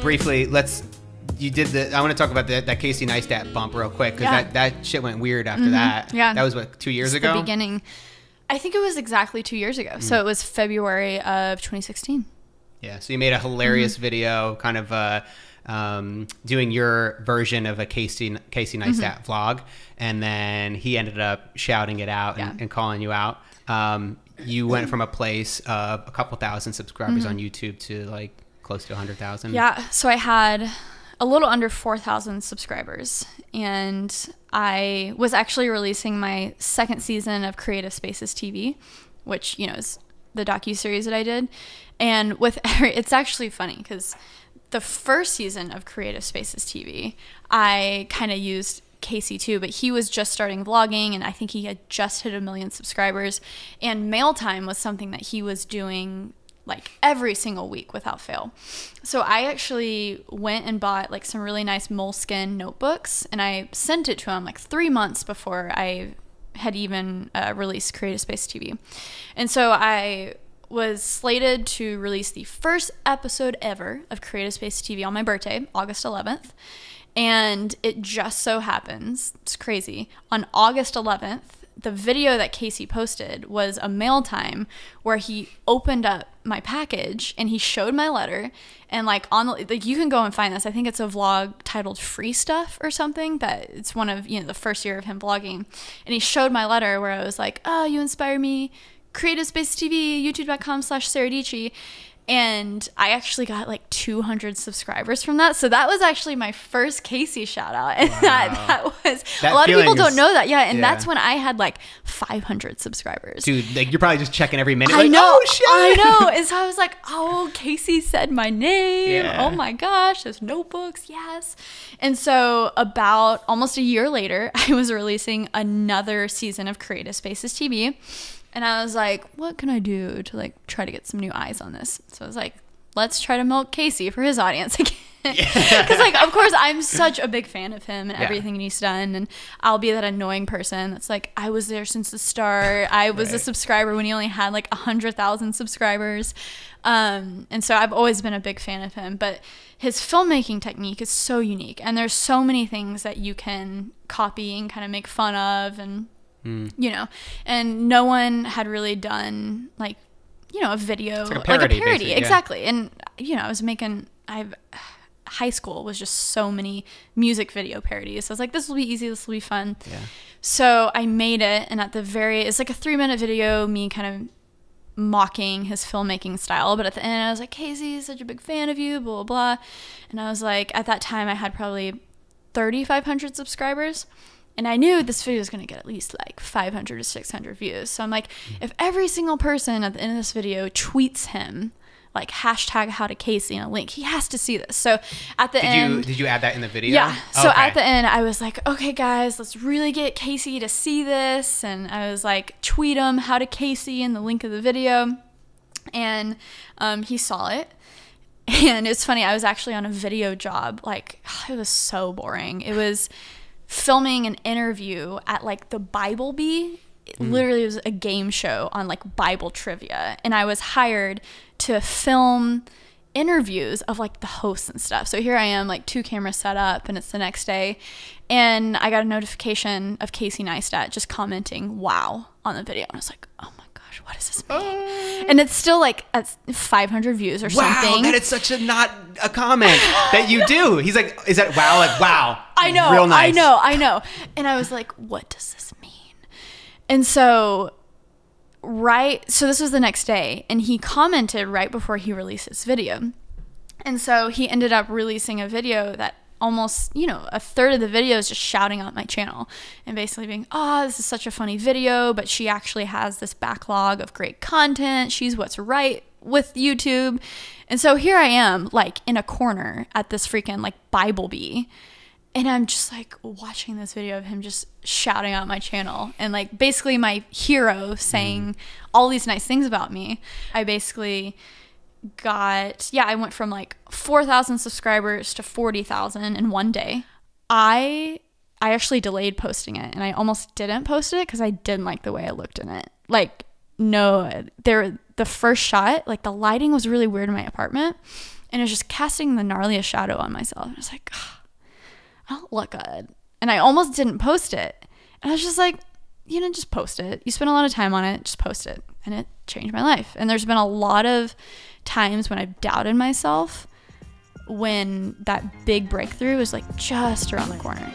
briefly, I want to talk about that Casey Neistat bump real quick, because that shit went weird after that. Yeah. That was, what, 2 years ago? The beginning. I think it was exactly 2 years ago. Mm. So it was February of 2016. Yeah, so you made a hilarious video, kind of doing your version of a Casey Neistat vlog, and then he ended up shouting it out and calling you out. You went from a place of a couple thousand subscribers on YouTube to like close to 100,000. Yeah, so I had a little under 4,000 subscribers, and I was actually releasing my second season of Creative Spaces TV, which, you know, is the docuseries that I did. And it's actually funny because the first season of Creative Spaces TV, I kind of used Casey too, but he was just starting vlogging, and I think he had just hit 1 million subscribers, and mail time was something that he was doing like every single week without fail. So I actually went and bought like some really nice Moleskine notebooks, and I sent it to him like 3 months before I had even released Creative Space TV. And so I was slated to release the first episode ever of Creative Space TV on my birthday, August 11th. And it just so happens, it's crazy, on August 11th, the video that Casey posted was a mail time where he opened up my package and he showed my letter, and like on the, like, you can go and find this. I think it's a vlog titled Free Stuff or something, that it's one of, you know, the first year of him vlogging. And he showed my letter where I was like, "Oh, you inspire me. Creative Space TV, youtube.com/Sara Dietschy. And I actually got like 200 subscribers from that. So that was actually my first Casey shout out. And wow. that a lot of people don't know that. Yeah. And that's when I had like 500 subscribers. Dude, like, you're probably just checking every minute. I like, know. Oh, shit. I know. And so I was like, oh, Casey said my name. Yeah. Oh my gosh. Those notebooks. Yes. And so about almost a year later, I was releasing another season of Creative Spaces TV. And I was like, what can I do to like try to get some new eyes on this? So I was like, let's try to milk Casey for his audience again. Because like, of course, I'm such a big fan of him and everything he's done. And I'll be that annoying person that's like, I was there since the start. I was a subscriber when he only had like 100,000 subscribers. And so I've always been a big fan of him. But his filmmaking technique is so unique. And there's so many things that you can copy and kind of make fun of, and you know, and no one had really done like, you know, a video, like a parody, exactly. And, you know, I was making, high school was just so many music video parodies. So I was like, this will be easy. This will be fun. Yeah. So I made it. And at the very, it's like a 3-minute video, me kind of mocking his filmmaking style. But at the end I was like, Casey, such a big fan of you, blah, blah, blah. And I was like, at that time I had probably 3,500 subscribers. And I knew this video was going to get at least like 500 to 600 views. So I'm like, if every single person at the end of this video tweets him, like #HowToCasey and a link, he has to see this. So at the end... Did you add that in the video? Yeah. So at the end, I was like, okay, guys, let's really get Casey to see this. And I was like, tweet him #HowToCasey and the link of the video. And he saw it. And it's funny, I was actually on a video job. Like, it was so boring. It was... filming an interview at like the Bible Bee. Literally was a game show on like Bible trivia, and I was hired to film interviews of like the hosts and stuff. So here I am, like 2 cameras set up, and it's the next day, and I got a notification of Casey Neistat just commenting "wow" on the video, and I was like, oh my gosh, what does this mean? And it's still like at 500 views or something. Wow, that is such a not a comment that you do. He's like, is that wow? Like wow. I know, real nice. I know, I know. And I was like, what does this mean? And so, so this was the next day, and he commented right before he released his video. And so he ended up releasing a video that almost, you know, 1/3 of the video is just shouting out my channel and basically being, oh, this is such a funny video, but she actually has this backlog of great content. She's what's right with YouTube. And so here I am, like in a corner at this freaking like Bible Bee. And I'm just like watching this video of him just shouting out my channel and like basically my hero saying all these nice things about me. I basically got, I went from like 4,000 subscribers to 40,000 in one day. I actually delayed posting it, and I almost didn't post it because I didn't like the way I looked in it. Like, no, the first shot, like the lighting was really weird in my apartment. and it was just casting the gnarliest shadow on myself. And I was like, oh, I don't look good. And I almost didn't post it. And I was just like, you know, just post it. You spend a lot of time on it, just post it. And it changed my life. And there's been a lot of times when I've doubted myself when that big breakthrough was like just around the corner.